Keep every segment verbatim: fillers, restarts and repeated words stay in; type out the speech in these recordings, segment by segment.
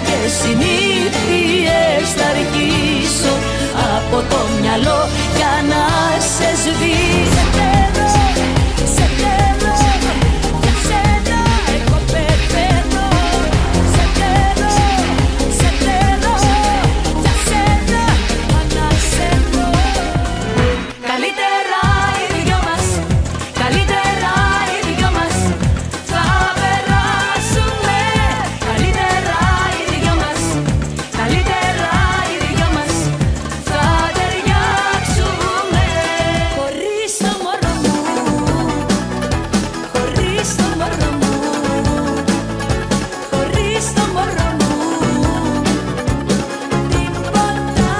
και συνήθειες θα αρχίσω από το μυαλό για να σε σβήσω. Σε θέλω, σε θέλω, για σένα εγώ πεθαίνω. Σε θέλω, σε θέλω, για σένα ανασένω. Καλύτερα οι δυο μας, καλύτερα οι δυο μας θα περάσουμε. Καλύτερα οι δυο μας, καλύτερα οι δυο μας θα ταιριάξουμε. Χωρίς το μόνο μου, χωρίς το μόνο μου, χωρίς το μόνο μου, τίποτα.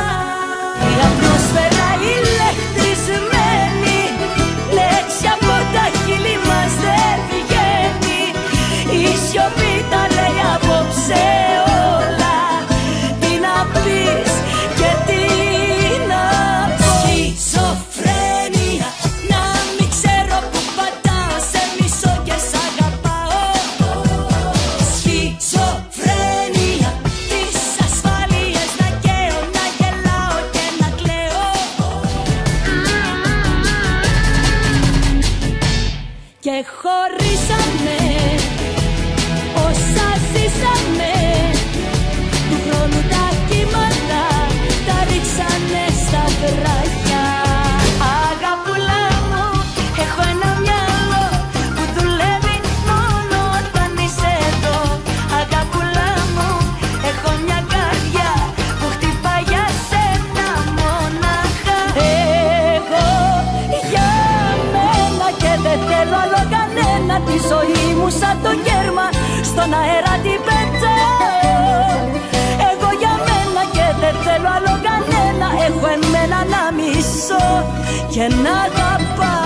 Η ατμόσφαιρα ηλεκτρισμένη, λέξη από τα χείλη μας δεν βγαίνει. Η σιωπή τα λέει απόψε όλα, τι να πεις και τι να πω. Σχιζοφρένεια, να μην ξέρω που πατάω, σε μισώ και σ' αγαπάω. Σχιζοφρένεια, τις ασφάλειες να καίω, να γελάω και να κλαίω. Και χωρίσαμε, όσα ζήσαμε, του χρόνου τα κύματα τα ρίξανε στα βράχια. Αγαπούλα μου, έχω ένα μυαλό που δουλεύει μόνο όταν είσαι εδώ. Αγαπούλα μου, έχω μια καρδιά που χτυπάει για σένα μονάχα. Εγώ για μένα και δεν θέλω άλλο κανένα. Τη ζωή μου σαν το γέρμα στον αέρα την πετάω. Εγώ για μένα και δεν θέλω άλλο κανένα. Έχω εμένα να μισώ και να αγαπάω.